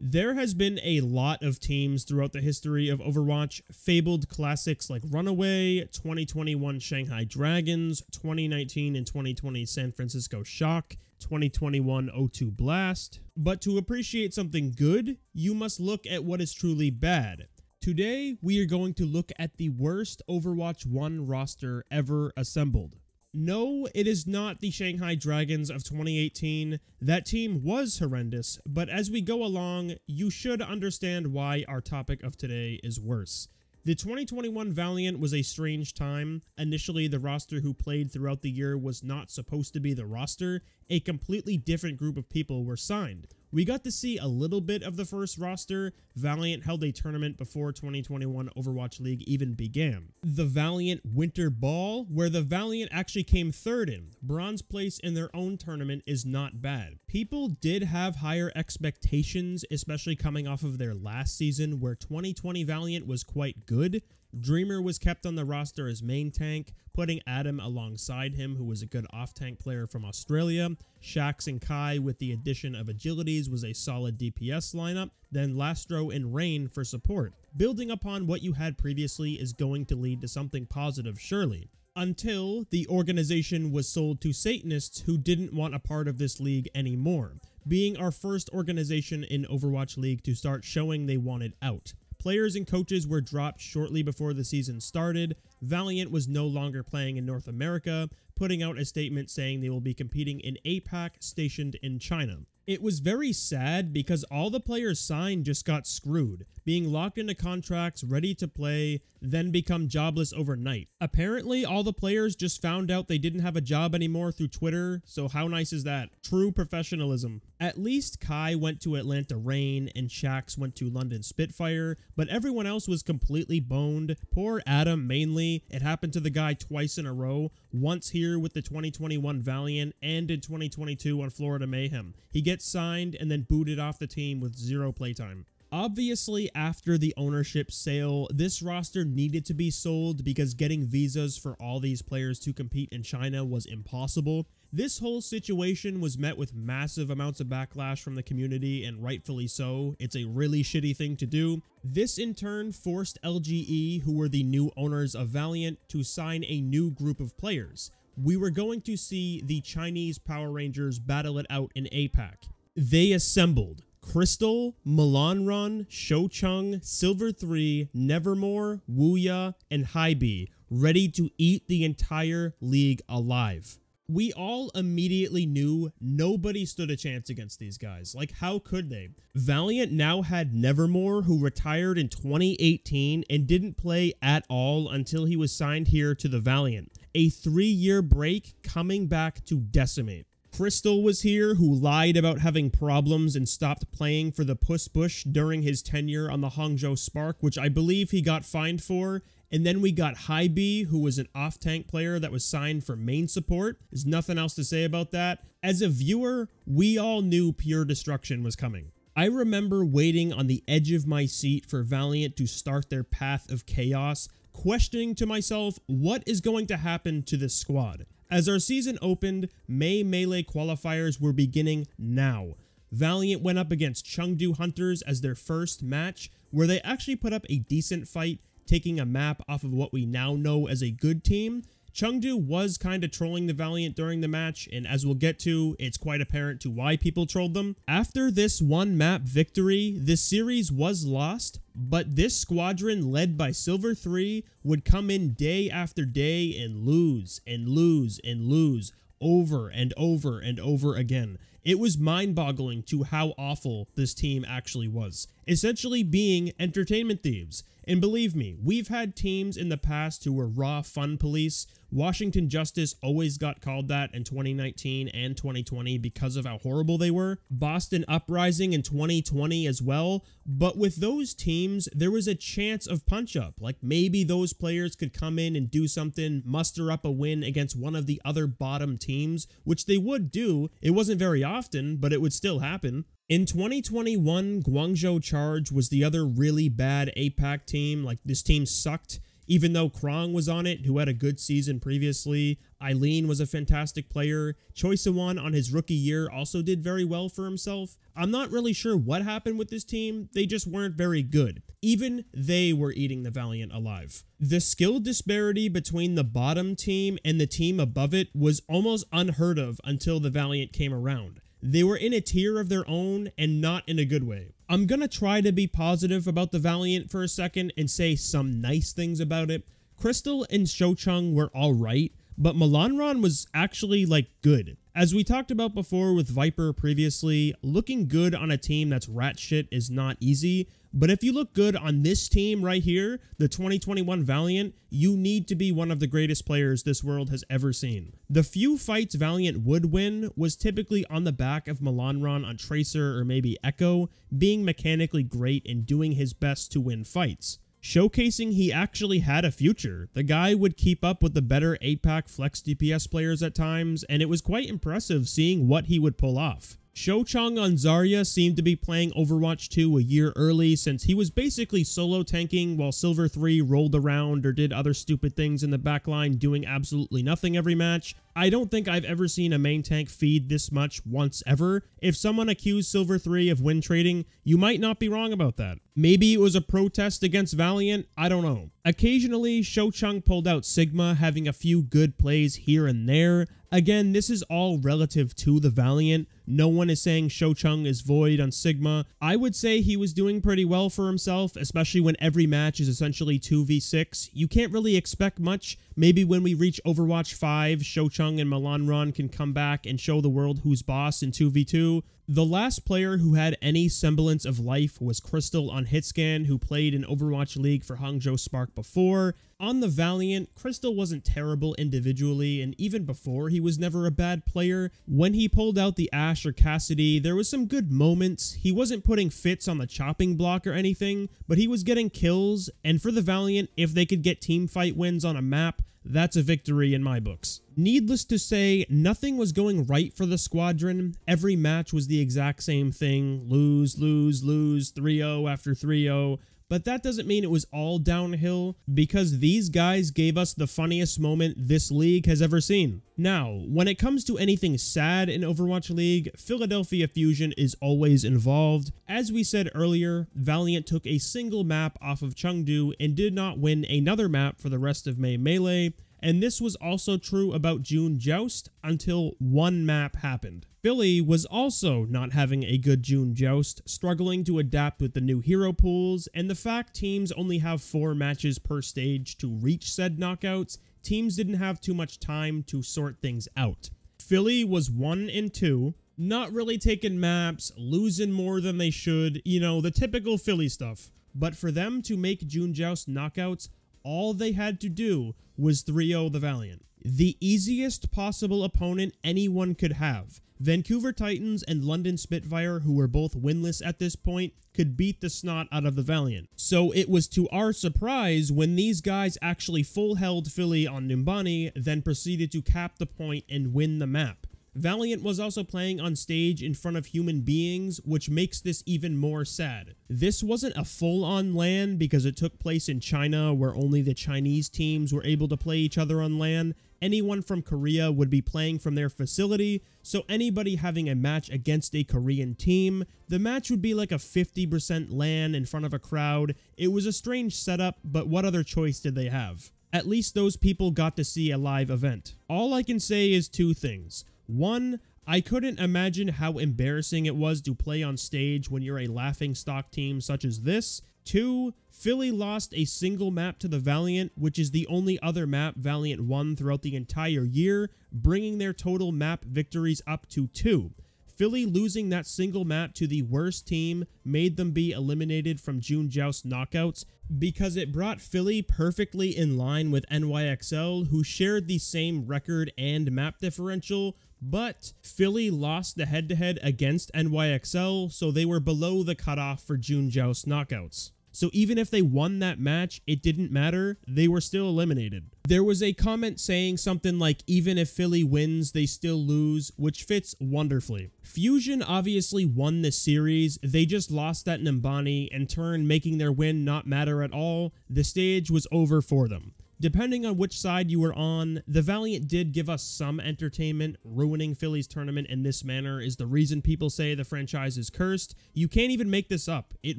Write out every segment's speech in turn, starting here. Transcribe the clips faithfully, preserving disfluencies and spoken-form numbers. There has been a lot of teams throughout the history of Overwatch, fabled classics like Runaway, twenty twenty-one Shanghai Dragons, twenty nineteen and twenty twenty San Francisco Shock, twenty twenty-one O two Blast. But to appreciate something good, you must look at what is truly bad. Today, we are going to look at the worst Overwatch one roster ever assembled. No, it is not the Shanghai Dragons of twenty eighteen. That team was horrendous, but as we go along, you should understand why our topic of today is worse. The twenty twenty-one Valiant was a strange time. Initially, the roster who played throughout the year was not supposed to be the roster. A completely different group of people were signed. We got to see a little bit of the first roster. Valiant held a tournament before twenty twenty-one Overwatch League even began. The Valiant Winter Ball, where the Valiant actually came third in. Bronze place in their own tournament is not bad. People did have higher expectations, especially coming off of their last season, where twenty twenty Valiant was quite good. Dreamer was kept on the roster as main tank, putting Adam alongside him, who was a good off-tank player from Australia. Shax and Kai, with the addition of Agilities, was a solid D P S lineup, then Lastro and Rain for support. Building upon what you had previously is going to lead to something positive, surely. Until the organization was sold to Satanists who didn't want a part of this league anymore, being our first organization in Overwatch League to start showing they wanted out. Players and coaches were dropped shortly before the season started. Valiant was no longer playing in North America, putting out a statement saying they will be competing in APAC stationed in China. It was very sad because all the players signed just got screwed, being locked into contracts, ready to play, then become jobless overnight. Apparently, all the players just found out they didn't have a job anymore through Twitter, so how nice is that? True professionalism. At least Kai went to Atlanta Reign and Shax went to London Spitfire, but everyone else was completely boned. Poor Adam mainly. It happened to the guy twice in a row, once here with the twenty twenty-one Valiant and in twenty twenty-two on Florida Mayhem. He gets signed and then booted off the team with zero playtime. Obviously, after the ownership sale, this roster needed to be sold because getting visas for all these players to compete in China was impossible. This whole situation was met with massive amounts of backlash from the community, and rightfully so. It's a really shitty thing to do. This in turn forced L G E, who were the new owners of Valiant, to sign a new group of players. We were going to see the Chinese Power Rangers battle it out in APAC. They assembled Crystal, Milan Run, Shoucheng, Silver three, Nevermore, Wuya, and Hybe, ready to eat the entire league alive. We all immediately knew nobody stood a chance against these guys. Like, how could they? Valiant now had Nevermore, who retired in twenty eighteen and didn't play at all until he was signed here to the Valiant. A three-year break, coming back to decimate. Crystal was here, who lied about having problems and stopped playing for the Puss Bush during his tenure on the Hangzhou Spark, which I believe he got fined for. And then we got Hybe, who was an off-tank player that was signed for main support. There's nothing else to say about that. As a viewer, we all knew pure destruction was coming. I remember waiting on the edge of my seat for Valiant to start their path of chaos, questioning to myself, what is going to happen to this squad? As our season opened, May Melee qualifiers were beginning now. Valiant went up against Chengdu Hunters as their first match, where they actually put up a decent fight, taking a map off of what we now know as a good team. Chengdu was kind of trolling the Valiant during the match, and as we'll get to, it's quite apparent to why people trolled them. After this one map victory, this series was lost, but this squadron led by Silver three would come in day after day and lose and lose and lose over and over and over again. It was mind-boggling to how awful this team actually was, essentially being entertainment thieves. And believe me, we've had teams in the past who were raw fun police. Washington Justice always got called that in twenty nineteen and twenty twenty because of how horrible they were. Boston Uprising in twenty twenty as well. But with those teams, there was a chance of punch-up. Like, maybe those players could come in and do something, muster up a win against one of the other bottom teams, which they would do. It wasn't very often, but it would still happen. In twenty twenty-one, Guangzhou Charge was the other really bad APAC team. Like, this team sucked. even though Krong was on it, who had a good season previously. Eileen was a fantastic player. Choi Siwon on his rookie year also did very well for himself. I'm not really sure what happened with this team. They just weren't very good. Even they were eating the Valiant alive. The skill disparity between the bottom team and the team above it was almost unheard of until the Valiant came around. They were in a tier of their own, and not in a good way. I'm gonna try to be positive about the Valiant for a second and say some nice things about it. Crystal and Shocheng were alright, but Milanron was actually, like, good. As we talked about before with Viper previously, looking good on a team that's rat shit is not easy, but if you look good on this team right here, the twenty twenty-one Valiant, you need to be one of the greatest players this world has ever seen. The few fights Valiant would win was typically on the back of Milanron on Tracer or maybe Echo, being mechanically great and doing his best to win fights, showcasing he actually had a future. The guy would keep up with the better eight pack flex D P S players at times, and it was quite impressive seeing what he would pull off. Shocheng on Zarya seemed to be playing Overwatch two a year early, since he was basically solo tanking while Silver three rolled around or did other stupid things in the backline, doing absolutely nothing every match. I don't think I've ever seen a main tank feed this much once ever. If someone accused Silver three of win trading, you might not be wrong about that. Maybe it was a protest against Valiant, I don't know. Occasionally, Shocheng pulled out Sigma, having a few good plays here and there. Again, this is all relative to the Valiant. No one is saying Shocheng is void on Sigma. I would say he was doing pretty well for himself, especially when every match is essentially two v six. You can't really expect much. Maybe when we reach Overwatch five, Shocheng and Milanron can come back and show the world who's boss in two v two. The last player who had any semblance of life was Crystal on Hitscan, who played in Overwatch League for Hangzhou Spark before. On the Valiant, Crystal wasn't terrible individually, and even before, he was never a bad player. When he pulled out the Ashe or Cassidy, there was some good moments. He wasn't putting fits on the chopping block or anything, but he was getting kills, and for the Valiant, if they could get teamfight wins on a map, that's a victory in my books. Needless to say, nothing was going right for the squadron. Every match was the exact same thing. Lose, lose, lose, three oh after three oh. But that doesn't mean it was all downhill, because these guys gave us the funniest moment this league has ever seen. Now, when it comes to anything sad in Overwatch League, Philadelphia Fusion is always involved. As we said earlier, Valiant took a single map off of Chengdu and did not win another map for the rest of May Melee, and this was also true about June Joust until one map happened. Philly was also not having a good June Joust, struggling to adapt with the new hero pools, and the fact teams only have four matches per stage to reach said knockouts, teams didn't have too much time to sort things out. Philly was one and two, not really taking maps, losing more than they should, you know, the typical Philly stuff. But for them to make June Joust knockouts, all they had to do was three oh the Valiant. The easiest possible opponent anyone could have. Vancouver Titans and London Spitfire, who were both winless at this point, could beat the snot out of the Valiant. So it was to our surprise when these guys actually full-held Philly on Numbani, then proceeded to cap the point and win the map. Valiant was also playing on stage in front of human beings, which makes this even more sad. This wasn't a full-on LAN because it took place in China, where only the Chinese teams were able to play each other on LAN. Anyone from Korea would be playing from their facility, so anybody having a match against a Korean team, the match would be like a fifty percent LAN in front of a crowd. It was a strange setup, but what other choice did they have? At least those people got to see a live event. All I can say is two things. One, I couldn't imagine how embarrassing it was to play on stage when you're a laughingstock team such as this. Two, Philly lost a single map to the Valiant, which is the only other map Valiant won throughout the entire year, bringing their total map victories up to two. Philly losing that single map to the worst team made them be eliminated from June Joust knockouts, because it brought Philly perfectly in line with N Y X L, who shared the same record and map differential. But Philly lost the head-to-head against N Y X L, so they were below the cutoff for June Joust knockouts. So even if they won that match, it didn't matter. They were still eliminated. There was a comment saying something like, even if Philly wins, they still lose, which fits wonderfully. Fusion obviously won the series. They just lost that Nambani, in turn making their win not matter at all. The stage was over for them. Depending on which side you were on, the Valiant did give us some entertainment. Ruining Philly's tournament in this manner is the reason people say the franchise is cursed. You can't even make this up. It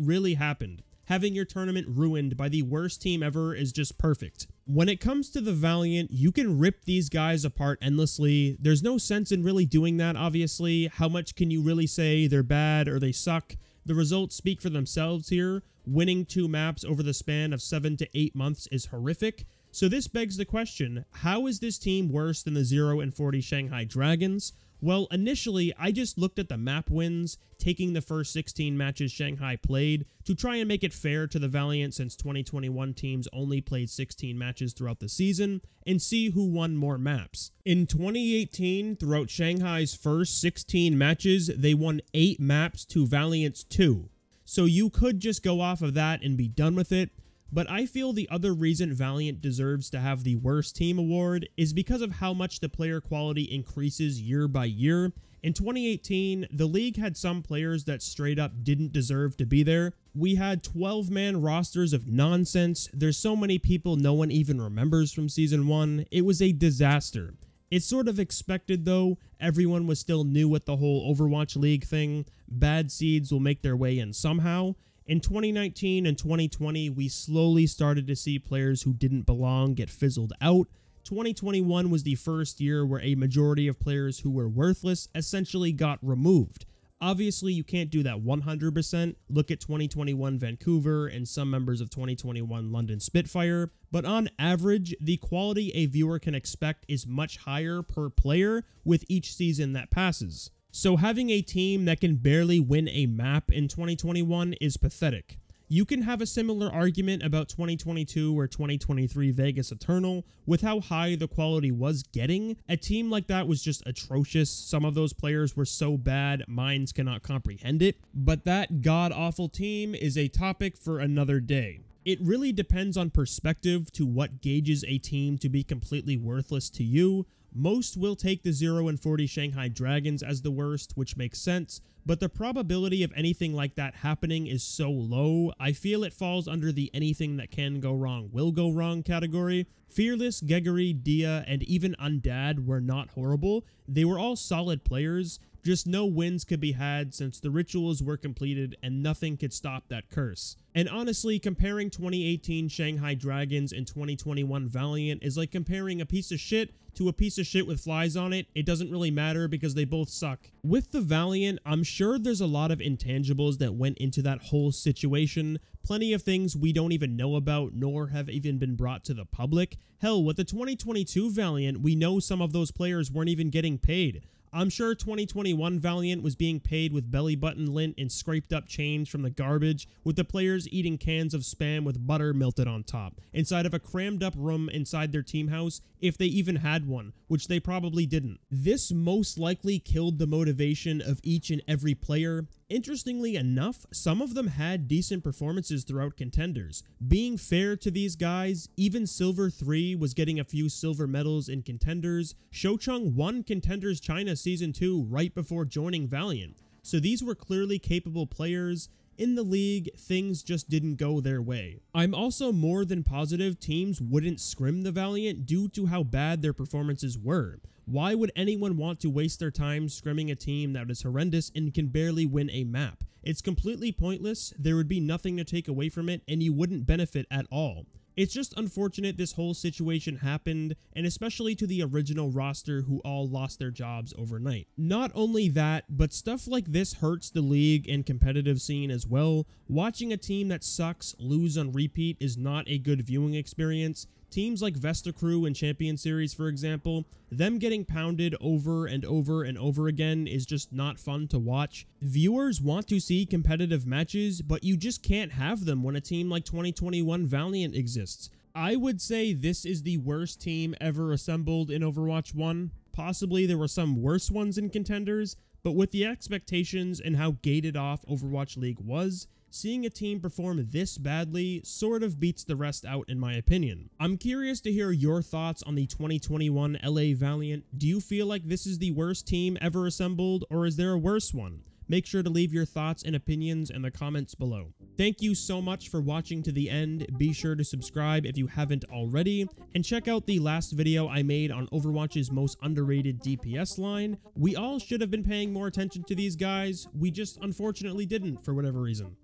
really happened. Having your tournament ruined by the worst team ever is just perfect. When it comes to the Valiant, you can rip these guys apart endlessly. There's no sense in really doing that, obviously. How much can you really say they're bad or they suck? The results speak for themselves here. Winning two maps over the span of seven to eight months is horrific. So this begs the question, how is this team worse than the zero and forty Shanghai Dragons? Well, initially, I just looked at the map wins, taking the first sixteen matches Shanghai played, to try and make it fair to the Valiant since twenty twenty-one teams only played sixteen matches throughout the season, and see who won more maps. In twenty eighteen, throughout Shanghai's first sixteen matches, they won eight maps to Valiant's two. So you could just go off of that and be done with it. But I feel the other reason Valiant deserves to have the worst team award is because of how much the player quality increases year by year. In twenty eighteen, the league had some players that straight up didn't deserve to be there. We had twelve man rosters of nonsense. There's so many people no one even remembers from season one. It was a disaster. It's sort of expected though. Everyone was still new at the whole Overwatch League thing. Bad seeds will make their way in somehow. In twenty nineteen and twenty twenty, we slowly started to see players who didn't belong get fizzled out. twenty twenty-one was the first year where a majority of players who were worthless essentially got removed. Obviously, you can't do that one hundred percent. Look at twenty twenty-one Vancouver and some members of twenty twenty-one London Spitfire. But on average, the quality a viewer can expect is much higher per player with each season that passes. So having a team that can barely win a map in twenty twenty-one is pathetic. You can have a similar argument about twenty twenty-two or twenty twenty-three Vegas Eternal with how high the quality was getting. A team like that was just atrocious. Some of those players were so bad, minds cannot comprehend it. But that god-awful team is a topic for another day. It really depends on perspective to what gauges a team to be completely worthless to you. Most will take the zero and forty Shanghai Dragons as the worst, which makes sense, but the probability of anything like that happening is so low. I feel it falls under the anything that can go wrong will go wrong category. Fearless, Gegary, Dia, and even Undead were not horrible. They were all solid players, just no wins could be had since the rituals were completed and nothing could stop that curse. And honestly, comparing twenty eighteen Shanghai Dragons and twenty twenty-one Valiant is like comparing a piece of shit to a piece of shit with flies on it. It doesn't really matter because they both suck. With the Valiant, I'm sure there's a lot of intangibles that went into that whole situation. Plenty of things we don't even know about nor have even been brought to the public. Hell, with the twenty twenty-two Valiant, we know some of those players weren't even getting paid. I'm sure twenty twenty-one Valiant was being paid with belly button lint and scraped up change from the garbage, with the players eating cans of Spam with butter melted on top, inside of a crammed up room inside their team house, if they even had one, which they probably didn't. This most likely killed the motivation of each and every player. Interestingly enough, some of them had decent performances throughout Contenders. Being fair to these guys, even Silver three was getting a few silver medals in Contenders. Shoucheng won Contenders China Season two right before joining Valiant, so these were clearly capable players. In the league, things just didn't go their way. I'm also more than positive teams wouldn't scrim the Valiant due to how bad their performances were. Why would anyone want to waste their time scrimming a team that is horrendous and can barely win a map? It's completely pointless, there would be nothing to take away from it, and you wouldn't benefit at all. It's just unfortunate this whole situation happened, and especially to the original roster who all lost their jobs overnight. Not only that, but stuff like this hurts the league and competitive scene as well. Watching a team that sucks lose on repeat is not a good viewing experience. Teams like Vesta Crew and Champion Series, for example, them getting pounded over and over and over again is just not fun to watch. Viewers want to see competitive matches, but you just can't have them when a team like twenty twenty-one Valiant exists. I would say this is the worst team ever assembled in Overwatch one. Possibly there were some worse ones in Contenders, but with the expectations and how gated off Overwatch League was, seeing a team perform this badly sort of beats the rest out in my opinion. I'm curious to hear your thoughts on the twenty twenty-one L A Valiant. Do you feel like this is the worst team ever assembled, or is there a worse one? Make sure to leave your thoughts and opinions in the comments below. Thank you so much for watching to the end. Be sure to subscribe if you haven't already, and check out the last video I made on Overwatch's most underrated D P S line. We all should have been paying more attention to these guys, we just unfortunately didn't for whatever reason.